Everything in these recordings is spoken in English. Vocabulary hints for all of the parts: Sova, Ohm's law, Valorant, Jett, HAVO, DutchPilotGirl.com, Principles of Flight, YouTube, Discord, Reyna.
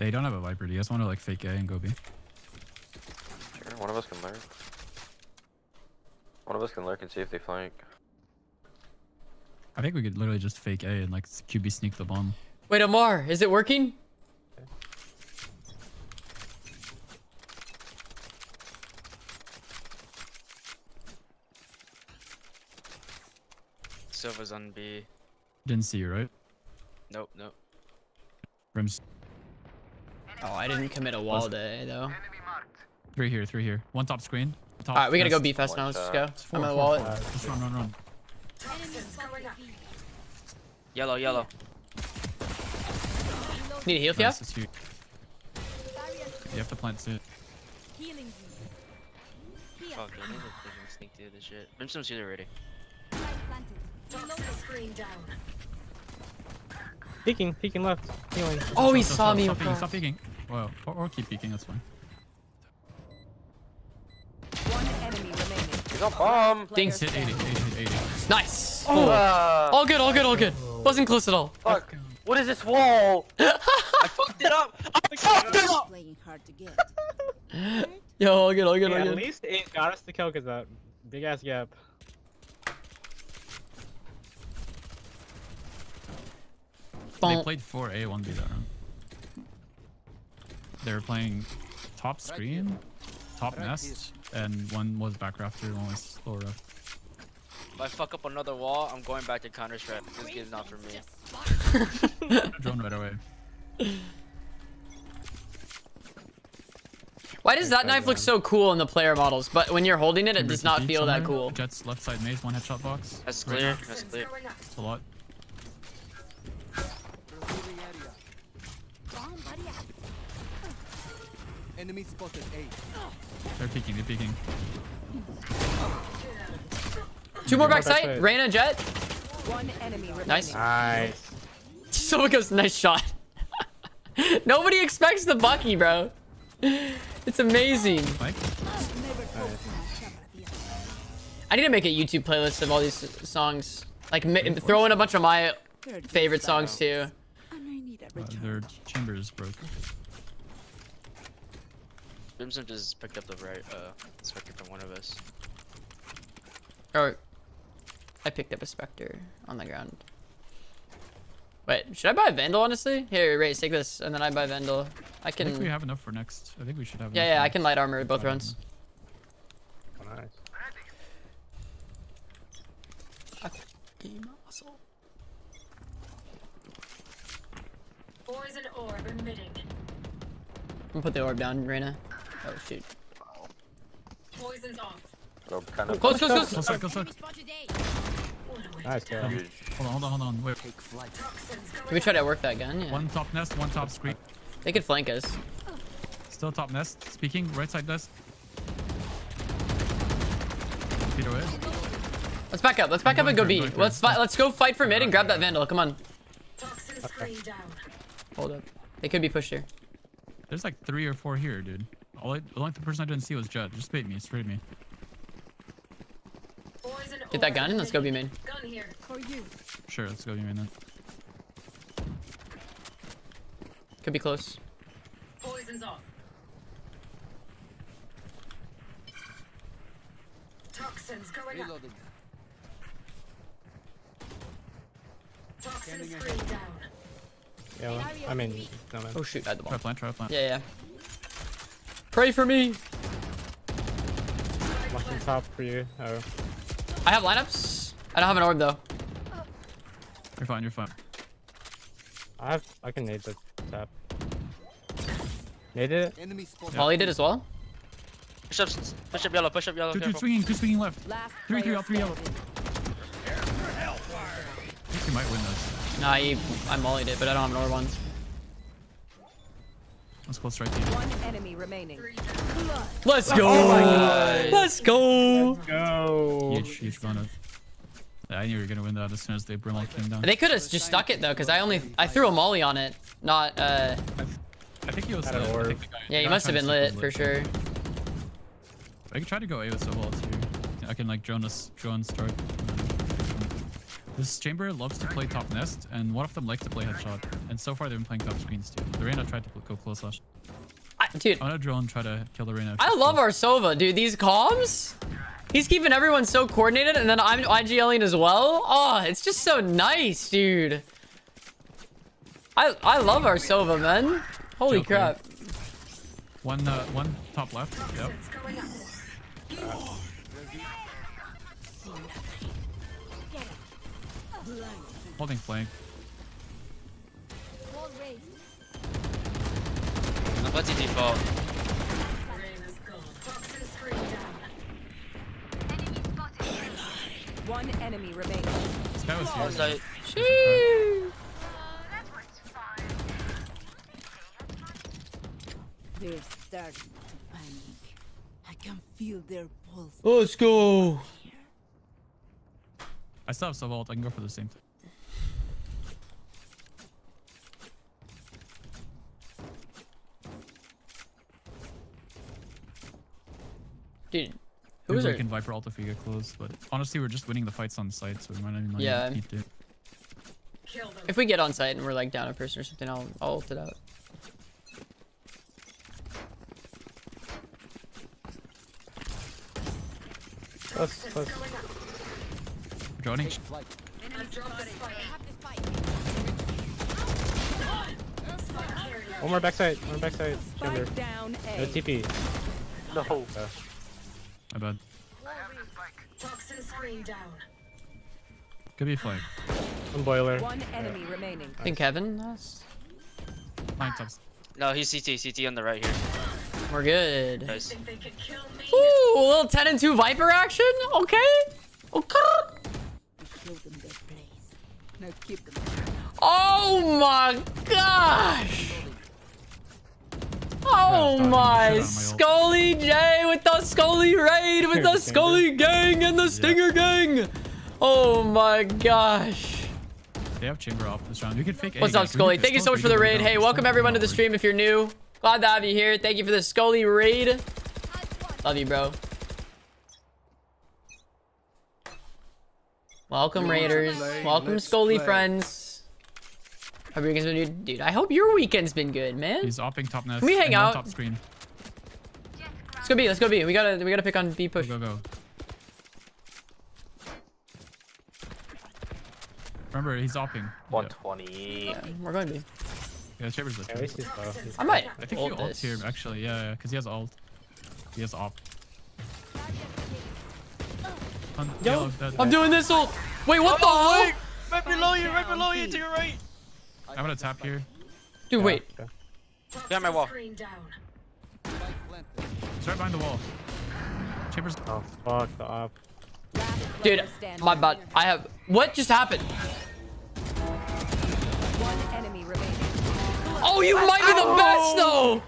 They don't have a Viper. Do you guys want to like fake A and go B? Sure, one of us can lurk. One of us can lurk and see if they flank. I think we could literally just fake A and like QB sneak the bomb. Wait, Amar, is it working? Okay. Silva's on B. Didn't see you, right? Nope, nope. Rims. Oh, I didn't commit a wall day, though. Three here. One top screen. Alright, we gotta go B fast now. Let's just go. I'm on the wallet. Just run. Yellow. Need a heal, yeah? You have to plant soon. Fuck, I need to sneak through this shit. Brimstone's here already. Peeking left. Healing. Oh, he saw me. Stop peeking. Wow. Or keep peeking. That's fine. One enemy remaining. He's on bomb. Dings. Hit 80. Nice. Oh. All good. Wasn't close at all. Fuck. What is this wall? I fucked it up. Yo, all good. Yeah, at least it got us the kill because that big ass gap. They played 4A, 1B that round. They were playing top screen, top nest, and one was back rafter, one was low raft. If I fuck up another wall, I'm going back to counter strat. This game's not for me. Drone right away. Why does that knife look so cool in the player models, but when you're holding it, it does not feel that cool? Jet's left side maze, one headshot box. That's clear. That's clear. That's a lot. Enemy spotted A. They're peeking. Two more backside. Reyna, Jet. One enemy. Nice. Someone goes, nice shot. Nobody expects the Bucky, bro. It's amazing. Mike? I need to make a YouTube playlist of all these songs. Like, throw in a bunch of my favorite songs, too. Their chamber is broken. Brimstone just picked up the right, Spectre from one of us. Oh, I picked up a Spectre on the ground. Wait, should I buy a Vandal, honestly? Here, Ray, take this, and then I buy Vandal. I can... I think we have enough for next. I think we should have enough. Yeah, I can light armor both runs. Nice. Fucking muscle. Poison orb emitting. I'm gonna put the orb down, Reyna. Oh shoot. Poison's off. Oh, kind of close. Nice, yeah. Hold on. Wait. Can we try to work that gun? Yeah. One top nest, one top screen. They could flank us. Still top nest. Speaking, right side nest. Feet away. Let's back up and go B. Let's go fight for mid and grab that Vandal. Come on. Okay. Hold up. They could be pushed here. There's like 3 or 4 here, dude. The only person I didn't see was Jett. Just bait me, spray me. Get that gun and let's go B main. Sure, let's go B main then. Could be close. Poison's off. Toxins going up. Toxins screen down. Yeah, well, I mean, no man. Oh shoot, I had the bomb. Try plant. Yeah. Pray for me! Locking top for you. Oh. I have lineups. I don't have an orb though. You're fine. I can nade the tap. Naded it? Yeah. Molly did as well. Push up yellow. Two swinging left. 3-3 up, 3 yellow. I think you might win this. Nah, I mollied it, but I don't have an orb on. Let's close right here. One enemy remaining. Let's go! Oh my God. Let's go! Huge run. I knew we were gonna win that as soon as they Brimlock came down. They could have just stuck it though, because I threw a molly on it, not I think he was lit. Orb. Yeah, he must have been lit for sure. I can try to go A with some walls here. I can like Jonas start. This chamber loves to play top nest, and one of them likes to play headshot. And so far, they've been playing top screens too. The Reyna tried to go close last. Dude, I'm gonna drone try to kill the Reyna. I love our Sova, dude. These comms, he's keeping everyone so coordinated, and then I'm IGLing as well. Oh, it's just so nice, dude. I love our Sova, man. Holy Joker. Crap. One top left. Yep. Holding flank. What's the default? One enemy remains. This guy was here. Like, oh, that works fine. They're starting to panic. I can feel their pulse. Let's go. I still have some ult. I can go for the same thing. Dude, who is it? We can Viper ult if we get close, but honestly, we're just winning the fights on site, so we might not even need to. If we get on site and we're like down a person or something, I'll ult it out. Close. We're joining. One more backside. One more backside. No TP. No. My bad. Could be flank. One boiler. One enemy remaining. I think Kevin has. No, he's CT on the right here. We're good. Nice. Ooh, a little 10-2 Viper action. Okay. Okay. Oh my gosh. Oh my Scully J with the Scully raid, with the Scully gang and the Stinger gang. Oh my gosh. They have chamber off this round. You can fake. What's up, Scully? Thank you so much for the raid. Hey, welcome everyone to the stream if you're new. Glad to have you here. Thank you for the Scully raid. Love you, bro. Welcome, Raiders. Welcome, Scully friends. Our weekend's been good, dude. I hope your weekend's been good, man. He's opping top nest. Can we hang out? Top screen. Let's go B. Let's go B. We gotta pick on B push. Go. Remember, he's opping. 120. Yeah, we're going B. Yeah, Chamber's like. I might. I think you ult here actually. Yeah, because he has ult. He has op. Yo, I'm doing this ult. Wait, what the heck? Right below you, to your right. I'm gonna tap here. Dude, wait. Yeah, my wall. It's right behind the wall. Chamber's. Oh, fuck the op. Dude, my bad. I have. What just happened? One enemy remaining. Oh, you might be the best, though!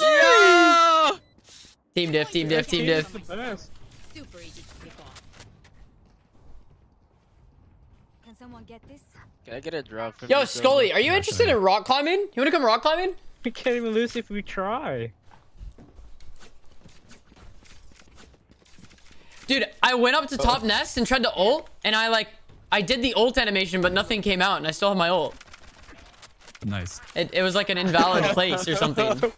Ah! Yeah! Team diff. Super easy to pick off. Someone get this? Can I get a drop? Yo, Scully, are you interested in rock climbing? You want to come rock climbing? We can't even lose if we try. Dude, I went up to top nest and tried to ult, and I did the ult animation, but nothing came out, and I still have my ult. Nice. It was like an invalid place or something.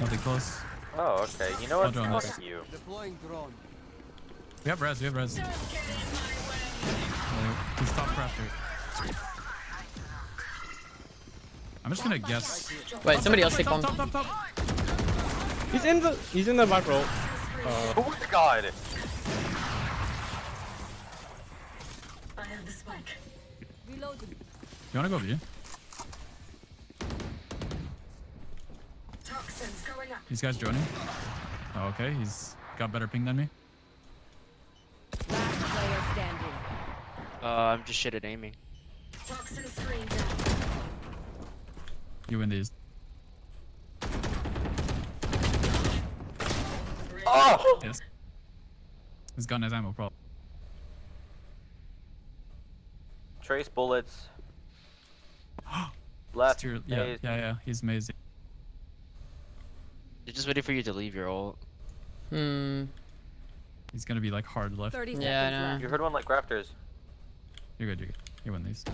Nothing close. Oh, okay. You know what? Fuck you. We have res. He's top crafter. I'm just gonna guess. Wait, somebody else take bomb. Top. He's in the back roll. Oh my god. I have the spike. Reloading. You wanna go B? These guys joining? Oh, okay, he's got better ping than me. Last player standing. I'm just shit at aiming. You win these. Oh! Yes. This gun has ammo problem. Trace bullets. Left. Yeah, he's amazing. They're just waiting for you to leave your ult. Hmm. He's gonna be like hard left. 30 seconds. Yeah, I know. You heard one like Grafters. You're good, you're good. You win these.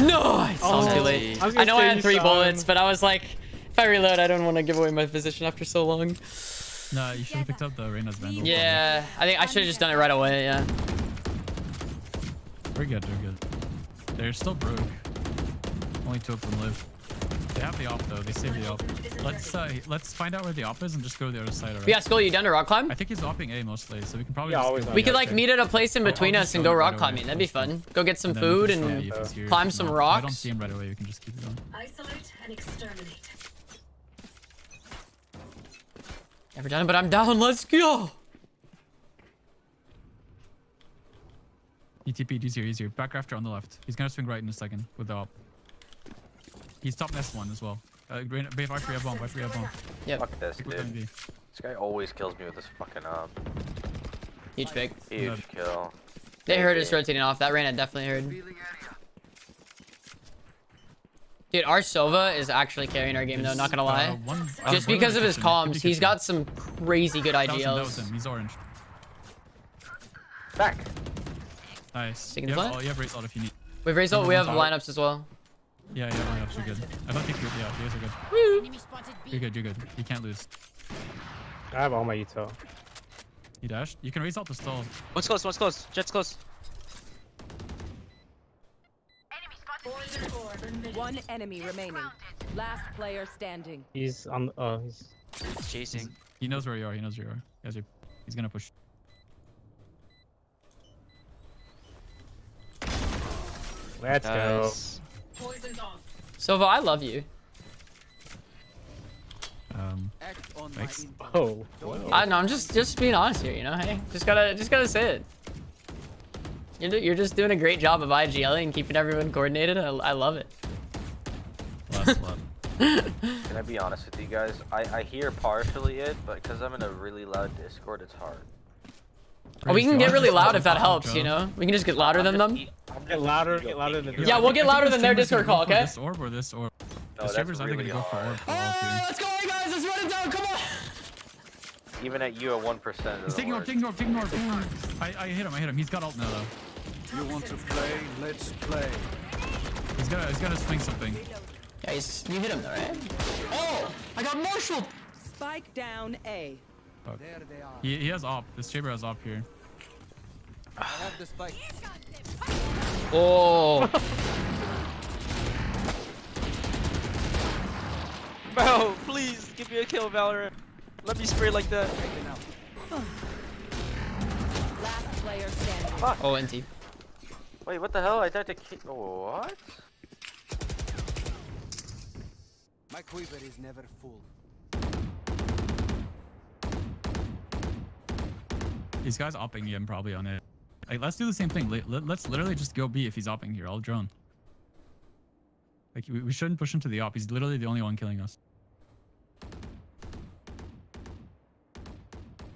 No! I saw too late. I know I had 3 bullets, but I was like, if I reload, I don't want to give away my position after so long. No, you should have picked up the Reyna's Vandal. Yeah, I think I should have just done it right away, yeah. We're good, we're good. They're still broke. Only 2 of them live. They have the op though, they saved the op. Let's find out where the op is and just go to the other side. Right? Yeah, Skull, you down to rock climb? I think he's opping A mostly, so we can probably we could like meet at a place in between us and go rock climbing. That'd be fun. Go get some food and climb some rocks. I don't see him right away, we can just keep it on. Isolate and exterminate. Never done it, but I'm down, let's go! ETP, easier, easier. Back Grafter on the left. He's gonna swing right in a second with the op. He's top nest one as well. Brave R3 have bomb, R3 have bomb. Yep. Fuck this, dude. This guy always kills me with this fucking up. Huge pick. Huge kill. They heard us rotating off. That Reyna definitely heard. Dude, our Sova is actually carrying our game though, not gonna lie. Just because of his comms, he's got some crazy good IGLs. He's orange. Back. Nice. You have raise ult if you need. We have raise ult, we have lineups as well. Yeah, lineups, you're good. I don't think you're, yeah, you guys are good. Woo. You're good, you're good. You can't lose. I have all my util. You dashed? You can raise out the stall. One's close, one's close. Jet's close. One enemy remaining. Last player standing. He's on, he's chasing. He knows where you are, he knows where you are. He's gonna push. Let's go. Silva, I love you. Thanks. Oh. I don't know. I'm just being honest here. You know, hey, just gotta say it. You're just doing a great job of IGLing and keeping everyone coordinated. I love it. Last one. Can I be honest with you guys? I hear partially it, but because I'm in a really loud Discord, it's hard. Oh, we can get really loud if that helps, you know? We can just get louder than them. Get louder than them. Yeah, we'll get louder than their Discord call, okay? This orb or this orb. The server's not gonna go for orb. Oh, let's go, guys! Let's run it down, come on! Even at you at 1%. He's taking orb. I hit him, He's got ult now, though. You want to play? Let's play. He's gotta swing something. Yeah, you hit him, though, right? Oh! I got marshaled! Spike down A. Fuck. There they are. He has op. This chamber has op here. I have the spike. Oh. Bro, please give me a kill, Valorant. Let me spray like that. Last player standing. Fuck. Oh, NT. Wait, what the hell? I tried to kill. What? My quiver is never full. These guys opping him probably on it. Like, let's do the same thing. Let's literally just go B if he's opping here. I'll drone. Like we shouldn't push into the op. He's literally the only one killing us.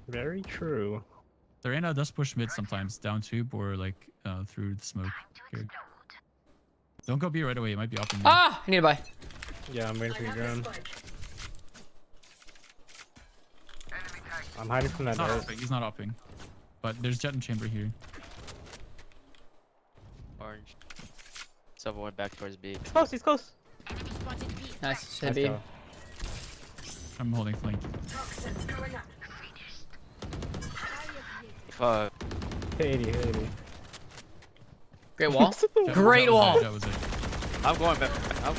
Very true. The Reyna does push mid sometimes, down tube or like through the smoke. Here. Don't go B right away. It might be opping. Ah! I need a buy. Yeah, I'm waiting for your drone. I'm hiding from that. He's not opping. But there's Jett and chamber here. Orange. Silver went back towards B. He's close, he's close. Nice, should be. I'm holding flank. Fuck. Hey, 80. Great wall. Great wall. That was it. I'm going back. I'm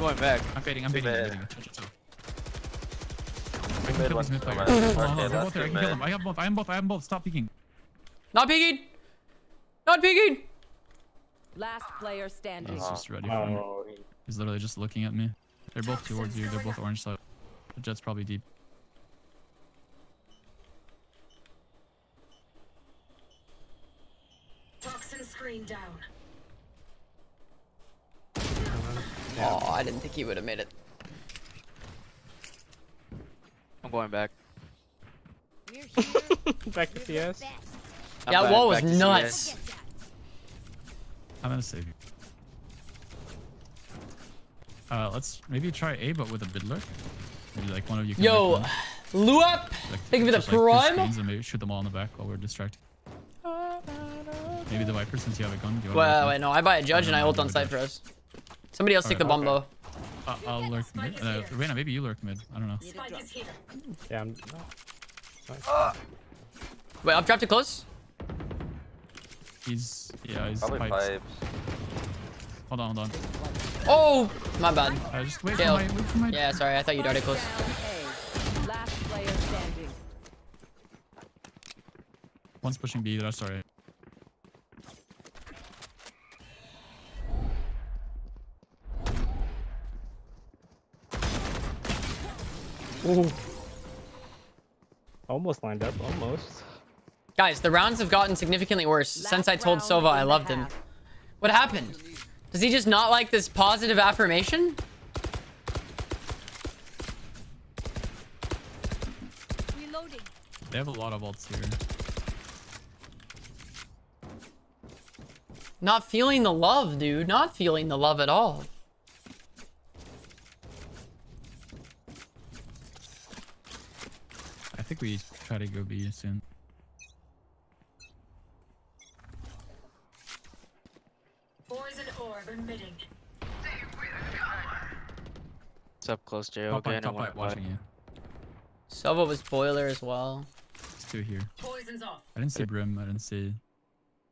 fading. I can kill this mid player. They're both there, I can kill them. I am both. Stop peeking. Not peeking! Not peeking! Last player standing. He's just ready for me. He's literally just looking at me. They're both towards you. They're both orange side. The Jet's probably deep. Toxin screen down. Oh, I didn't think he would have made it. I'm going back. We're here. Back to CS. That wall was nuts. I'm gonna save you. Let's maybe try A, but with a Biddler. Maybe like one of you can... Yo, Luap! Thank you for the prime! Like, maybe shoot them all in the back while we're distracted. Maybe the Viper, since you have a gun. Well, wait, no, I buy a Judge and I ult on site for us. Somebody else take the Bombo. I'll lurk mid. Reyna, maybe you lurk mid. I don't know. Yeah, I'm... Wait, up drop to close? He's... yeah, he's probably pipes. Hold on, hold on. Oh! My bad. Just wait for my, yeah, sorry, I thought you darted close. One's pushing B, that's alright. Ooh. Almost lined up, almost. Guys, the rounds have gotten significantly worse since I told Sova I loved him. What happened? Does he just not like this positive affirmation? Reloading. They have a lot of ults here. Not feeling the love, dude. Not feeling the love at all. I think we try to go B soon. It's up close, Jay. Okay, no one watching you. Sova was boiler as well. There's two here. I didn't see Brim. I didn't see...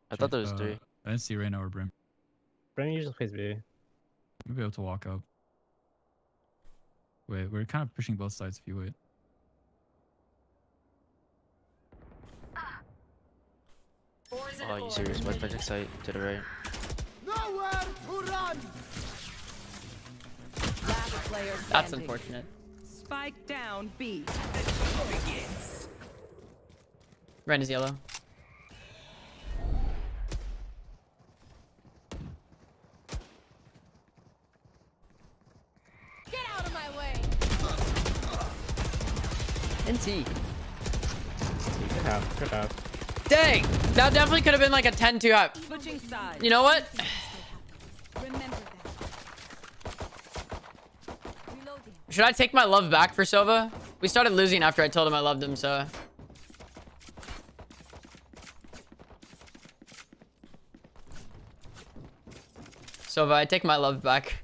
I thought there was three. I didn't see Reyna or Brim. Brim usually plays B. We'll be able to walk up. Wait, we're kind of pushing both sides if you wait. Oh, you serious? White magic site to the right. Nowhere to run. That's unfortunate. Spike down B. Ren is yellow. Get out of my way. NT. Good out. Good out. Dang, that definitely could have been like a 10-2 up. You know what? Should I take my love back for Sova? We started losing after I told him I loved him, so... Sova, I take my love back.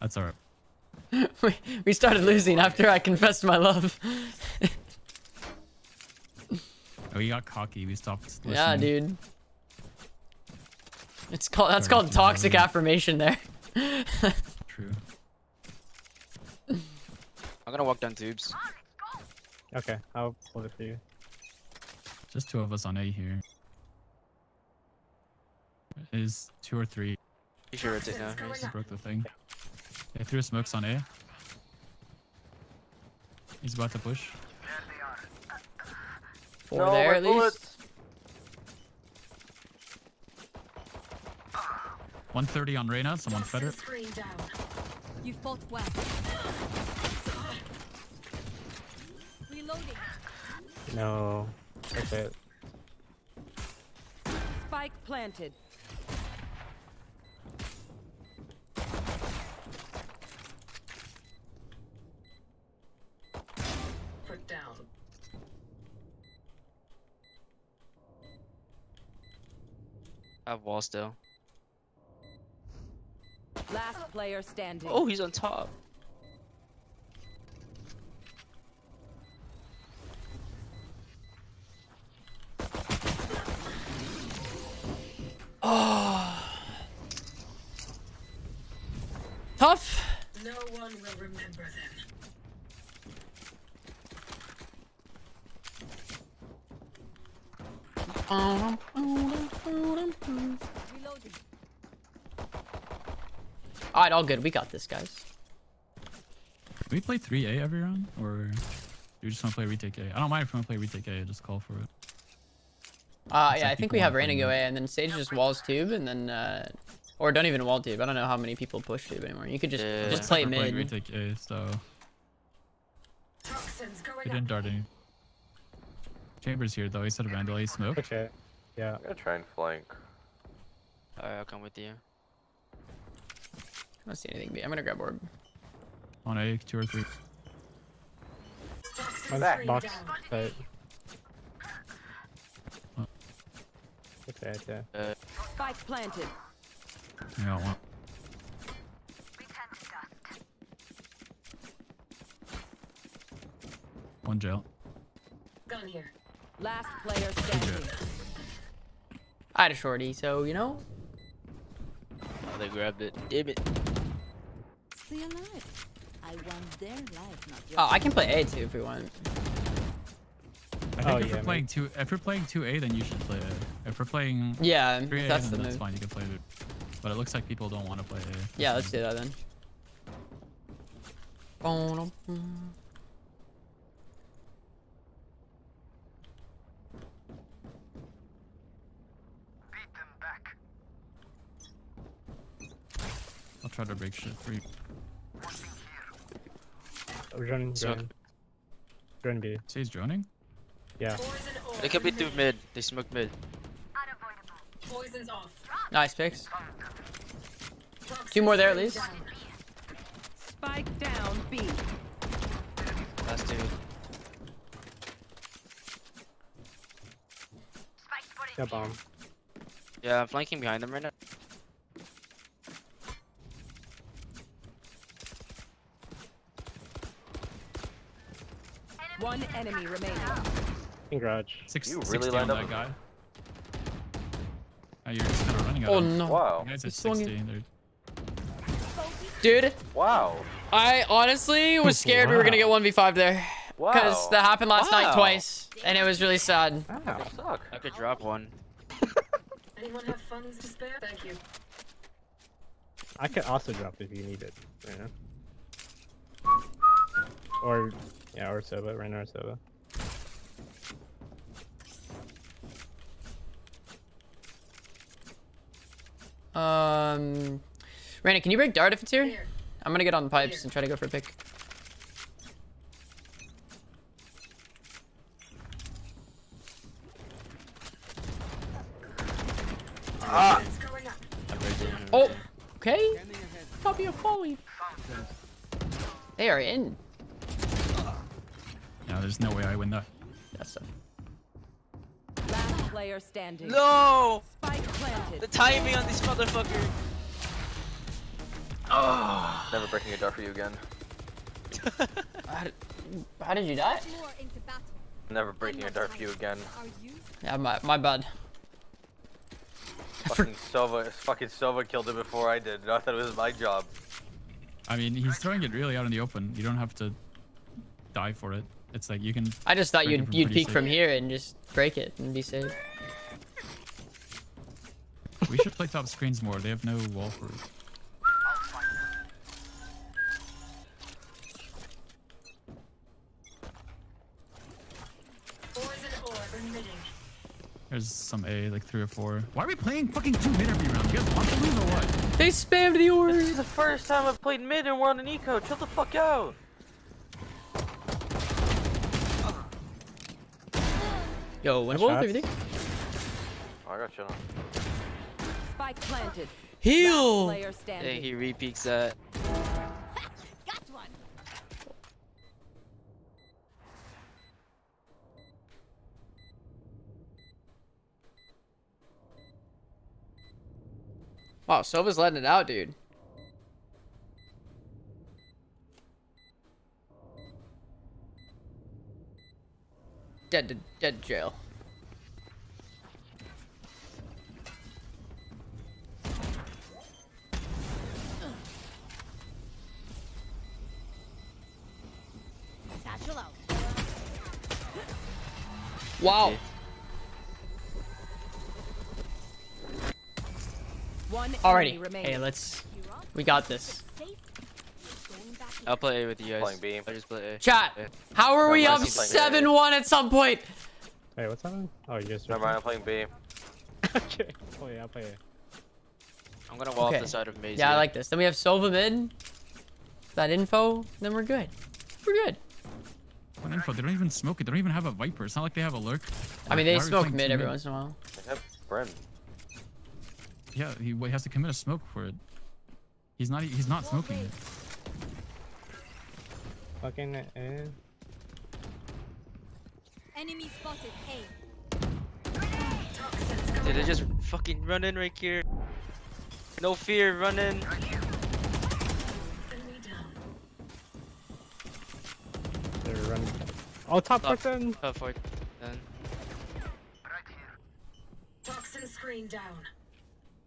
That's alright. We started losing after I confessed my love. We got cocky. We stopped listening. Yeah, dude. It's called... that's called toxic affirmation there. True. I'm gonna walk down tubes. Okay, I'll hold it for you. Just two of us on A here. It is two or three. You should rotate now. He broke the thing. They threw smokes on A. He's about to push. Over there, at least. 130 on Reyna. Someone fed her. You fought well. Reloading. No. That's it. Spike planted. Put down. I have wall still. Last player standing. Oh, he's on top. Oh. Tough. No one will remember them. Alright, all good. We got this, guys. Can we play 3A every round? Or you just want to play retake A? I don't mind if you want to play retake A. Just call for it. Yeah, I think we have Reyna go A, and then Sage just walls tube, and then... or don't even wall tube. I don't know how many people push tube anymore. You could just play mid. Playing retake A, so... we didn't dart any. Chambers here though, he said a Vandal, he smoked. Okay, yeah. I'm gonna try and flank. Alright, I'll come with you. I don't see anything. I'm gonna grab orb. On A, 2 or 3. On that box. But... oh. Look at that. Spike planted. Yeah, one. One jail. Gun here. Last player standing. I had a shorty, so you know. Oh, they grabbed it. Damn it. Stay alive. I want their life, not yours. Oh, I can play A too if we want. I think if we're playing two A, then you should play A. If we're playing three A, that's then that's fine. You can play it, but it looks like people don't want to play A. Yeah, let's do that then. Oh. I'll try to break shit for you. Drone B. So he's droning? Yeah. They could be through mid. They smoked mid. Poison's off. Nice picks. 2 more there at least. Spike down B. Last 2. Yeah, bomb. Yeah, I'm flanking behind them right now. One enemy remaining. In garage. You really lined up that guy. Oh, you're just kind of running out. Oh no! Wow. Guys at 16, dude. Wow. I honestly was scared we were gonna get 1v5 there. Wow. Because that happened last night twice, and it was really sad. Wow. I could drop one. Anyone have funds to spare? Thank you. I could also drop if you need it. Yeah. Or. Yeah, or Sova, right now or Sova. Raina, can you break dart if it's here? I'm gonna get on the pipes and try to go for a pick. Ah! Oh! Okay! Copy of folly! They are in! No, there's no way I win though. That's it. Last player standing. No! Spike planted. The timing on this motherfucker. Oh! Never breaking a dart for you again. How did you die? Never breaking a dart for you again. Yeah, my bad. Fucking Sova killed it before I did. I thought it was my job. I mean, he's throwing it really out in the open. You don't have to die for it. It's like you can. I just thought you'd peek from here and just break it and be safe. We should play top screens more. They have no wall for it. There's some A, like 3 or 4. Why are we playing fucking 2 mid every round? You guys want to lose or what? They spammed the order. This is the first time I've played mid and won an eco. Chill the fuck out. Yo, when both everything. Oh, I got you on. Spike planted. Heal. Yeah, he re-peeks that. Got one. Wow, Sova's letting it out, dude. Dead jail. Wow. Alrighty. Hey, let's. We got this. I'll play A with you guys. I just play A. Chat, how are we up 7-1 at some point? Wait, what's happening? Oh, you guys. Never mind, I'm playing B. Okay. Oh yeah, I'll play A. I'm gonna wall off the side of Maze. Yeah, I like this. Then we have Sova mid. That info, then we're good. We're good. What info? They don't even smoke it. They don't even have a Viper. It's not like they have a lurk. I mean, they smoke mid every once in a while. They have Bren. Yeah, he has to commit a smoke for it. He He's not smoking it. Fucking A. Enemy spotted A. Dude, they're just fucking running right here. No fear, running. They're running. Oh, top person. Top right here. Toxin screen down.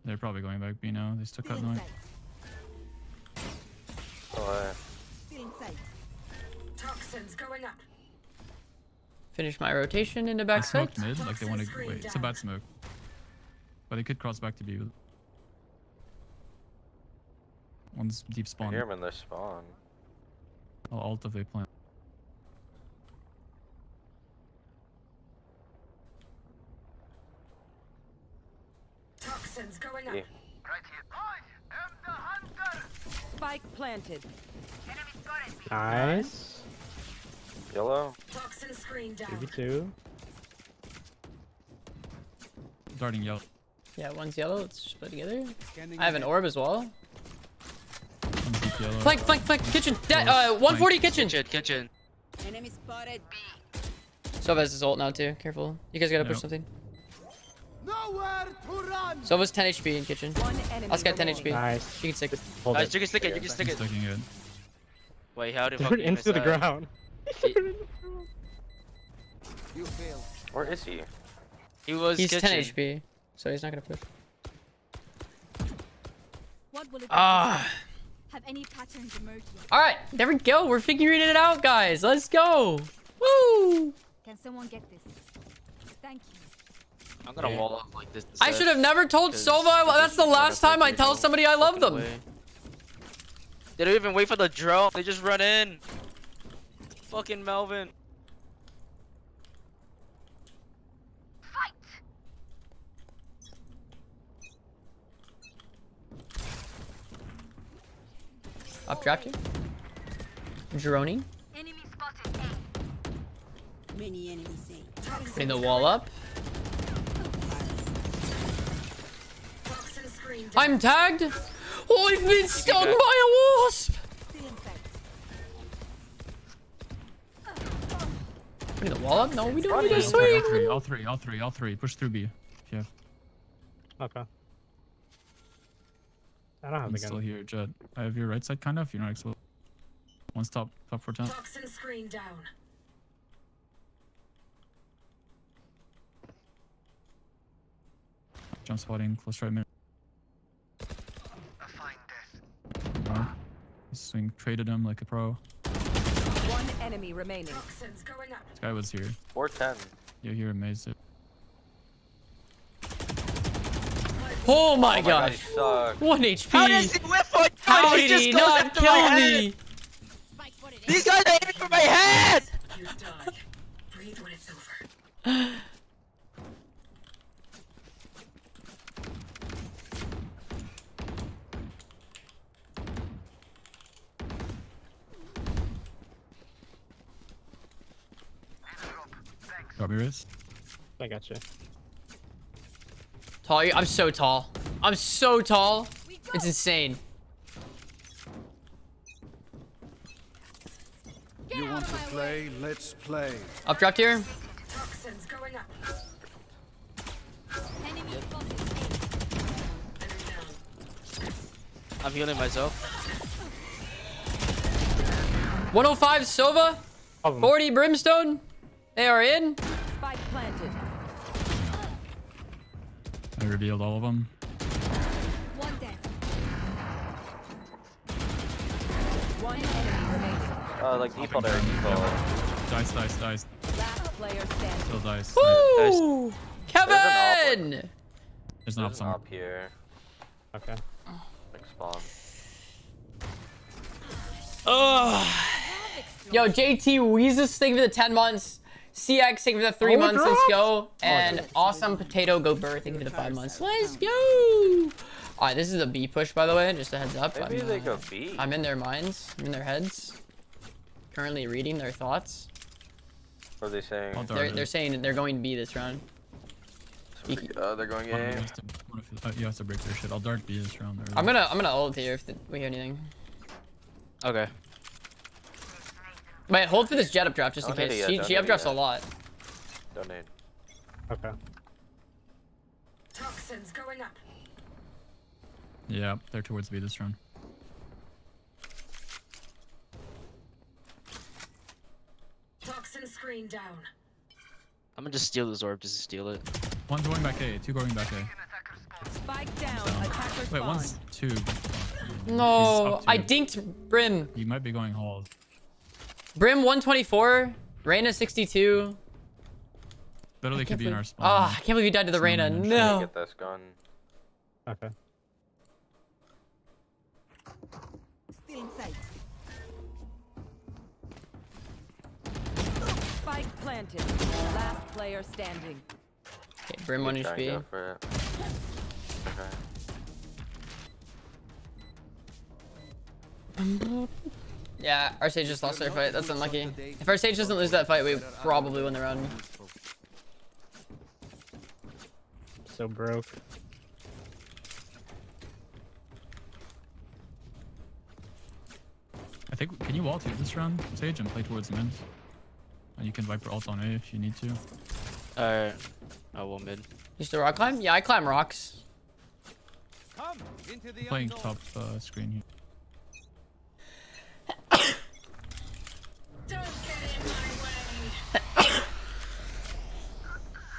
They're probably going back B now. They still cut noise. Oh, yeah. Toxins going up. Finish my rotation in the backside. Like they want to wait. It's a bad smoke, but they could cross back to B. One's deep spawn. I hear them in their spawn. I'll ult if they plant. Toxins going up. Yeah. Spike planted. Nice. Yellow. Toxin screen down. BB2. Darting yellow. Yeah, one's yellow. Let's just play together. I have an orb as well. Flank, kitchen. Oh, 140 kitchen. Kitchen. Enemy spotted B. Sova's his ult now too. Careful. You guys gotta push something. Nowhere to run. Sova's 10 HP in kitchen. Us got 10 HP. Nice. You can stick it. Nice. You can stick it. You can stick it. Wait, how do fucking into the ground? You failed. Where is he? He was. He's kitchen. 10 HP, so he's not gonna push. What will it be? Have any patterns emerged yet? All right, there we go. We're figuring it out, guys. Let's go. Woo! Can someone get this? Thank you. I'm gonna wall off like this. I should have never told Sova. That's the last time I tell somebody I love them. Way. They don't even wait for the drone. They just run in. Fucking Melvin. Up draft you. Droning. Enemy spotted A. Many enemies A. Putting the wall up. I'm tagged. Oh, I've been stung by a wasp. Putting the wall up? No, we don't need a swing. All three. Push through B. Yeah. Okay. I don't have the gun. Still here, Jett. I have your right side, kind of. You're not exposed. One stop, top 410. Toxin screen down. Jump spotting, close right mid. I find this. Wow. He's swing traded him like a pro. One enemy remaining. Toxins going up. This guy was here. 410. You're here, amazing. Oh my gosh. One HP. How does he whiff on time? How did he not kill me? These guys are aiming for my head! You die. Breathe when it's over. Got me, Riz? I got you. Tall, I'm so tall. I'm so tall. It's insane. You want to play? Let's play. Up dropped here. Toxins going up. I'm healing myself. 105 Sova. 40 Brimstone. They are in. Spike planted. I revealed all of them. One dead. One enemy remaining. Like default there. Dice. Last player standing. Still dice. Woo! Dice. Kevin! There's an op somewhere. Up here. Okay. Like spawn. Ugh. Yo, JT Weezus, thank you for the 10 months. CX, thank you for the 3 months. Let's go. And awesome potato go bird, thank you for the 5 months. Let's go. All right, this is a B push, by the way. Just a heads up. Maybe they go B. I'm in their minds. I'm in their heads. Currently reading their thoughts. What are they saying? They're saying they're going B this round. They're going A. You have to break their shit. I'll dark B this round. I'm gonna ult here if we hear anything. Okay. Wait, hold for this Jett up drop just in case. She up drops a lot. Don't need. Okay. Toxins going up. Yeah, they're towards B this round. Toxin screen down. I'm gonna just steal this orb just to steal it. One's going back A, two going back A. Spike down, attacker spawn. Wait, one's two. No, I dinked Brim. You might be going hold. Brim 124, Reyna 62. Literally could be in our spawn. Ah, I can't believe you died to the Reyna. No. Get this gun. Okay. Still in sight. Spike planted. Last player standing. Okay, Brim 1 HP. Okay. Yeah, our Sage just lost their fight. That's unlucky. If our Sage doesn't lose that fight, we probably win the round. So broke. I think, can you ult hit this round, Sage, and play towards mid? And you can Viper ult on A if you need to. Alright. I will mid. You still rock climb? Yeah, I climb rocks. Come into the playing top screen here.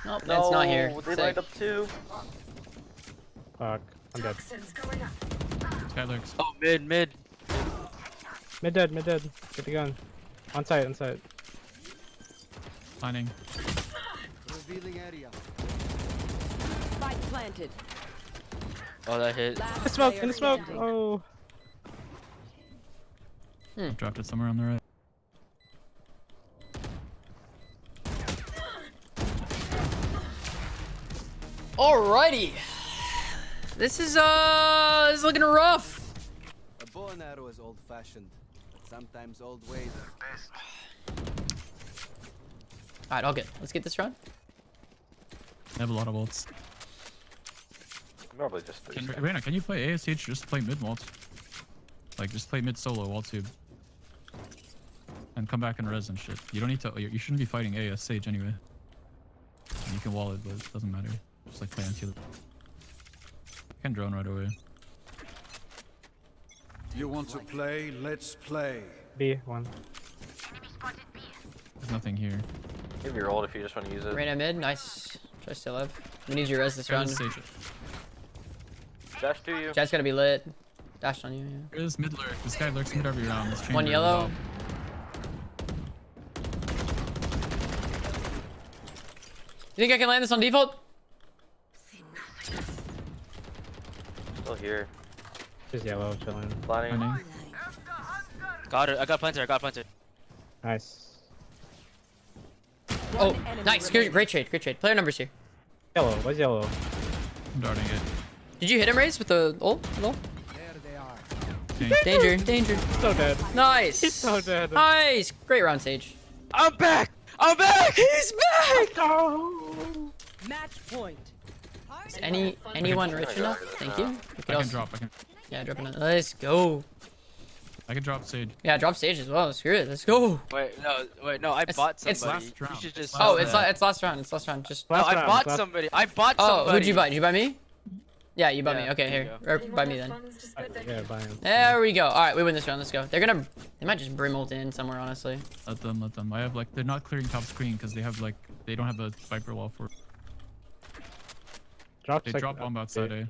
Nope, no, it's not here. They light up too. Fuck, I'm dead. Skylurks. Oh, mid. Mid dead. Get the gun. On site. Planning. Revealing area. Spike planted. Oh, that hit. In the smoke. Oh. I dropped it somewhere on the right. Alrighty, this is looking rough. A bow and arrow is old-fashioned, but sometimes old ways are best. All right, let's get this round. I have a lot of ults. Probably just. Reyna, can you play ASH? Just play mid ult. Like just play mid solo ult tube. And come back and res and shit. You don't need to. You shouldn't be fighting ASH anyway. You can wall it, but it doesn't matter. Just like play until I can drone right away. You want to play? Let's play. B1. There's nothing here. Give your ult if you just want to use it. Reyna mid, nice. Try still up. We need your res this round. Dash to you. Jet's gonna be lit. Dash on you. Yeah. There's mid lurk. This guy lurks mid every round. One yellow. You think I can land this on default? Here. Just yellow, chilling. Planning. Got it. I got planted. Nice. Oh, nice. Great trade. Player numbers here. Yellow. What's yellow? I'm darting it. Did you hit him, Raze, with the ult? There they are. Danger. So dead. Nice. He's so dead. Nice. Great round, Sage. I'm back. He's back. Oh. Match point. Is anyone rich enough? Thank you. I can drop. Yeah, drop another. Let's go. I can drop Sage. Yeah, drop Sage as well. Screw it. Let's go. Wait, no. I bought somebody. It's last round. It's last round. No, I bought somebody. Oh, who'd you buy? Did you buy me? Yeah, you bought me. Okay, here. Or buy me then. Yeah, buy him. There we go. All right, we win this round. Let's go. They're gonna. They might just brim ult in somewhere, honestly. Let them. I have like. They're not clearing top screen because they have like. They don't have a Viper wall for. They drop bomb outside A.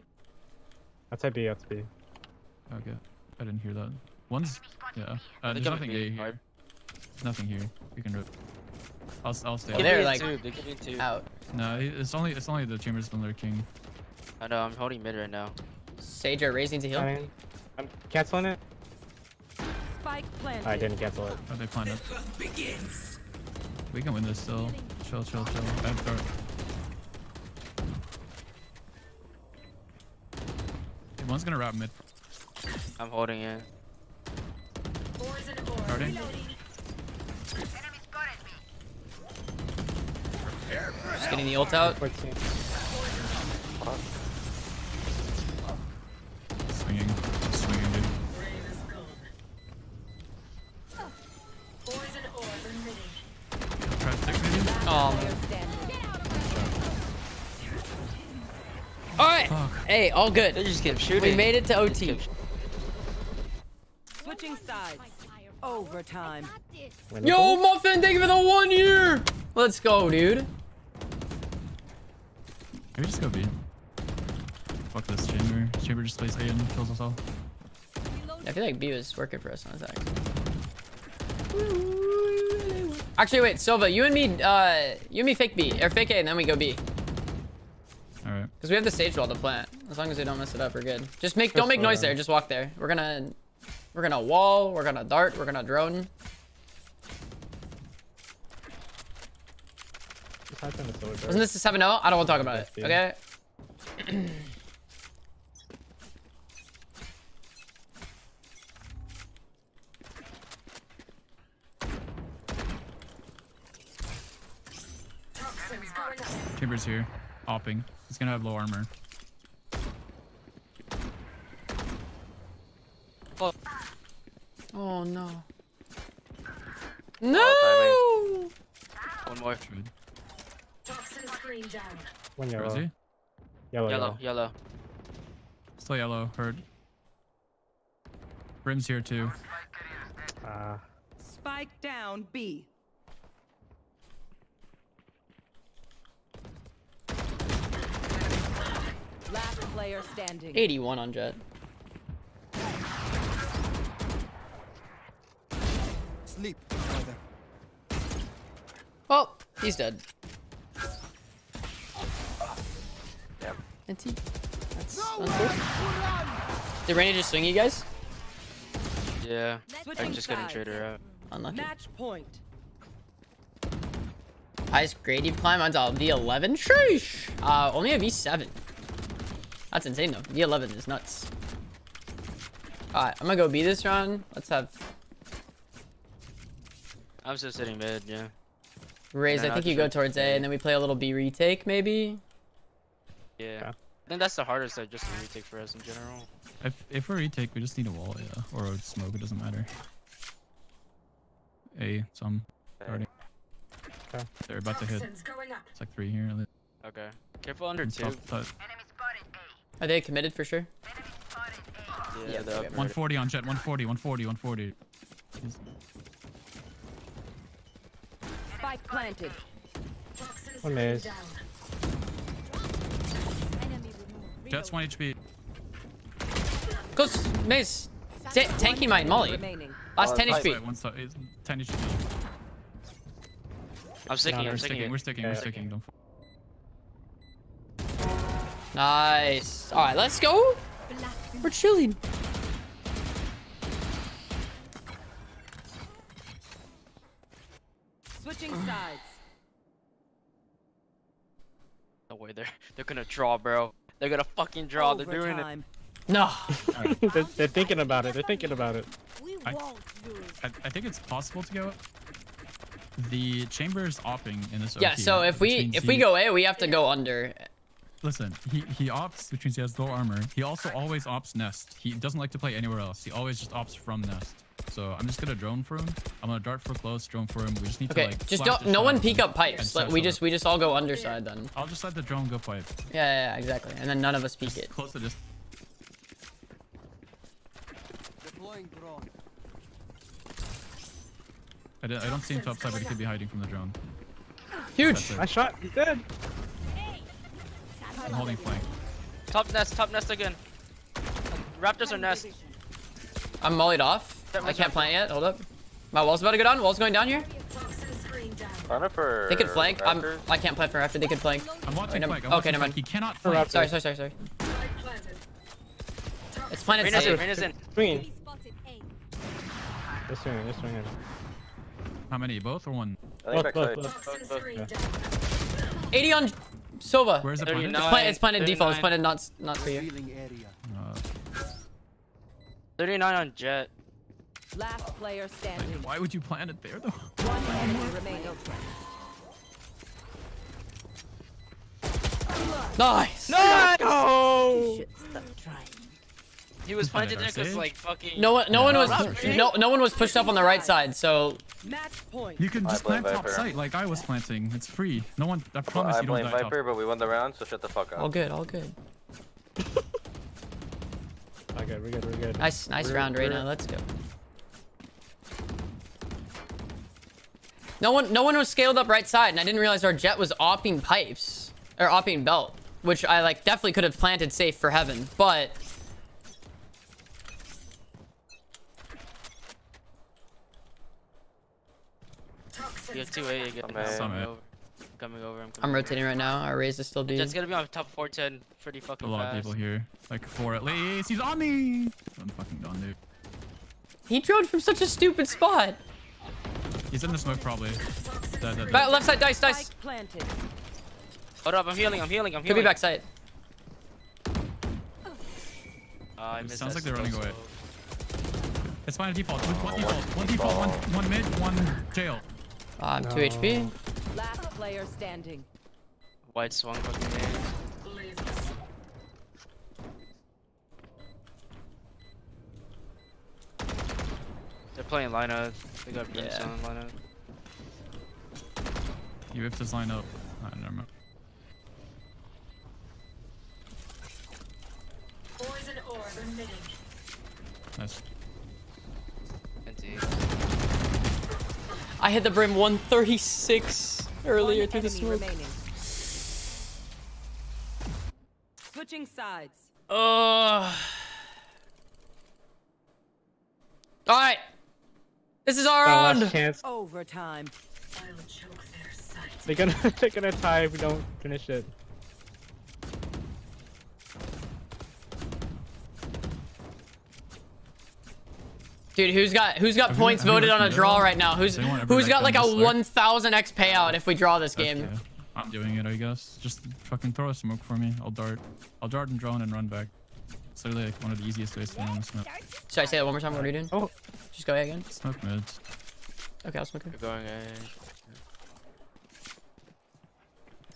Outside B, outside B. Okay, I didn't hear that. One's, yeah. There's nothing A here. You can rip. I'll stay. They're like out. No, it's only the chambers been lurking. I know. I'm holding mid right now. Sage, are raising to heal. I'm canceling it. Spike planted. I didn't cancel it. Oh, they planned it. We can win this still. Chill. Bad start. One's gonna wrap mid. I'm holding it. Starting. Just getting the ult out. fuck? Swinging. Swinging, dude. Try to stick maybe? Alright! Hey, all good. They just kept shooting. We made it to OT. Switching sides. Overtime. Yo, Muffin, thank you for the 1 year! Let's go, dude. Can we just go B? Fuck this chamber. Chamber just plays A and kills us all. I feel like B was working for us on attack. Actually, wait, Silva, you and me fake B, or fake A, and then we go B. Alright. Because we have the sage wall to plant. As long as we don't mess it up, we're good. Just make, don't make noise there, just walk there. We're gonna wall, we're gonna dart, we're gonna drone. Wasn't this a 7-0? I don't want to talk about it, okay? Chamber's here, hopping. He's gonna have low armor. Oh, oh no. No! Oh, one more. One yellow. Where is he? Yellow. Still yellow, heard. Brim's here too. Spike down B. Last player standing. 81 on Jett. Sleep. Oh, he's dead. That's unfortunate. Did Rainy just swing you guys? Yeah, I'm just gonna trade her out. Unlucky. Match point. Highest grade you've climbed onto V11? Sheesh! Only a V7. That's insane though. V11 is nuts. Alright, I'm gonna go B this round. Let's have... I'm still sitting mid, yeah. Raze, I think you go towards A and then we play a little B retake maybe? Yeah. I think that's the hardest though, just to retake for us in general. If we retake, we just need a wall, yeah. Or a smoke, it doesn't matter. A, some. Okay. They're about to hit. It's like 3 here. Okay. Careful under 2. Are they committed for sure? Yeah, they're up. 140 on Jett, 140. Spike planted. One maze. Jet's 1 HP. Close, maze. Tanky mine, Molly. Last 10 HP. Right, 10 HP. We're sticking. Don't nice. All right, let's go. We're chilling. Switching sides. No way, they're gonna draw, bro. They're gonna fucking draw. They're doing it. No. Right. they're thinking about it. I think it's possible to go. The chamber is opting in this. Yeah. OT, so if we go A, we have to go under. Listen, he opts, which means he has low armor. He also always opts nest. He doesn't like to play anywhere else. He always just opts from nest. So I'm just gonna drone for him. I'm gonna dart for close, drone for him. We just need to like. Just don't. No one peek up pipes. We just all go underside then. I'll just let the drone go pipe. Yeah, exactly. And then none of us peek it. Close to just. Deploying drone. I don't see him topside, but he could be hiding from the drone. Huge! I shot. He's dead. I'm holding flank. Top nest again. Raptors are nest. I'm mollied off. I can't plant yet. Hold up. My wall's about to go down. Wall's going down here. They could flank. I can't plant for after. They could flank. I'm watching flank. Okay, never mind. He cannot flank. Sorry. It's planted. Raina's in. Swinging. They're swinging. How many? Both or one? Both. 80 on Silva. Where's the planet? It's planet default. It's planet not for you. 39 on Jett. Last player standing. Like, why would you plant it there though? One enemy remaining. Nice. He was planted there because like fucking. No one was pushed up on the right side, so. Match point. You can just plant top site like I was planting. It's free. No one. I promise you don't die. I blame Viper, but we won the round, so shut the fuck up. All good. All good. Okay, we're good. We're good. Nice, nice round, Reyna. Let's go. No one was scaled up right side, and I didn't realize our Jett was opping pipes or opping belt, which I like definitely could have planted safe for heaven, but. You have 2A again. I'm rotating right now. Our raise is still deep. That's gonna be on top 410 pretty fucking fast. A lot of people here. Like 4 at least. He's on me! I'm fucking done, dude. He drone from such a stupid spot. He's in the smoke probably. Dead. Back, left side, dice. Hold up, I'm healing. Could be back side. It sounds like they're running away. It's fine, default. One default, one mid, one jail. I'm 2 HP. Last player standing. White swung fucking in. They're playing lineup. They got Brimstone lineup. He ripped his lineup. I don't remember. Poison orb emitting. Nice. I hit the brim 136 earlier through the smoke. Switching sides. All right. This is our round. Overtime. They're gonna tie if we don't finish it. Dude, who's got points voted on a draw right now? Who's got like a 1,000x payout if we draw this game? Okay. I'm doing it, I guess. Just fucking throw a smoke for me. I'll dart and drone and run back. It's literally like one of the easiest ways to run smoke. Should I say that one more time? What are you doing? Oh, just go A again. Smoke mids. Okay, I'll smoke it. You're going A.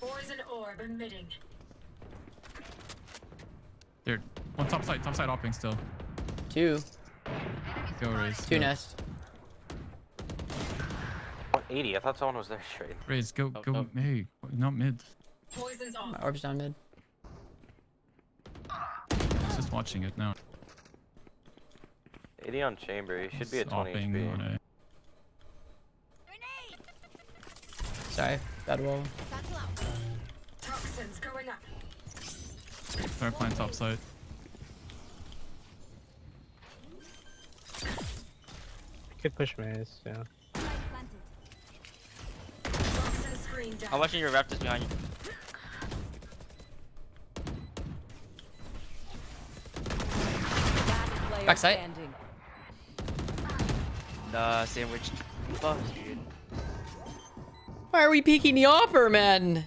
Poison orb emitting. Dude, one top side hopping still. Two. Go raise. Two nest. 180. I thought someone was there straight. Raise, go. Hey, not mid. Poison's on. My orb's down mid. He's just watching it now. 80 on chamber. He should be at 20 HP. On a... Sorry, bad wall. Toxins going up. They're playing top side. Could push maze, yeah. I'm watching your raptors behind you. Backside. Nah, sandwich. Fuck, dude. Why are we peeking the offer, man?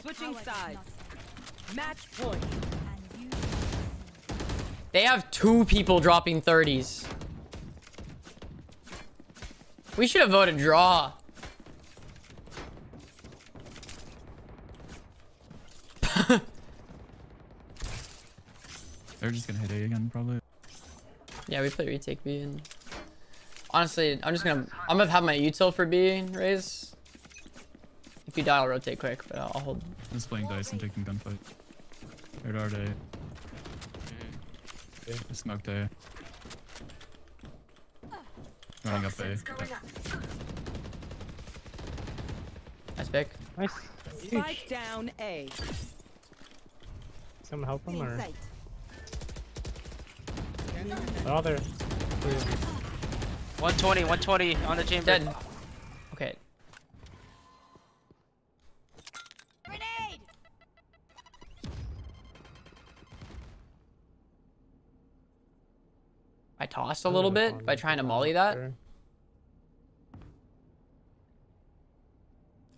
Switching sides. Match point. They have 2 people dropping 30s. We should have voted draw. They're just gonna hit A again, probably. Yeah, we play retake B and honestly, I'm gonna have my util for B raise. If you die, I'll rotate quick, but I'll hold. I'm just playing dice and taking gunfight. Radar day. Yeah. Smoke day. Running up A. Nice pick. Nice. Spike down A. Someone help him or? Oh, there. 120 on the chamber. Dead. Okay. I tossed a little bit by trying to molly that.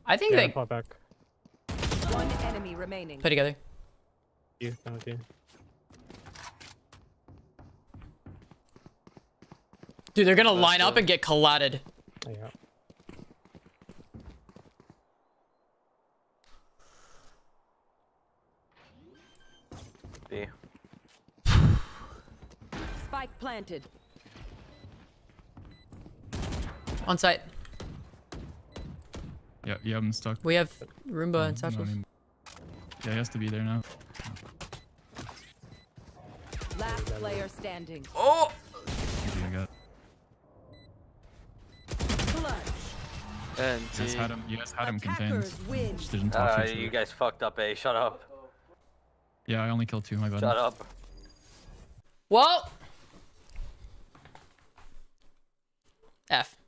I think they pop back. One enemy remaining. Play together. You, I'm with you. Dude, they're gonna line up and get collated. Yeah. B. Spike planted. On site. Yeah, you have him stuck. We have Roomba and Satchel. Yeah, he has to be there now. Last player standing. Oh! And you guys had him contained. Just didn't talk to each other. You guys fucked up, eh? Shut up. Yeah, I only killed two, my bad. Shut up. Well. F.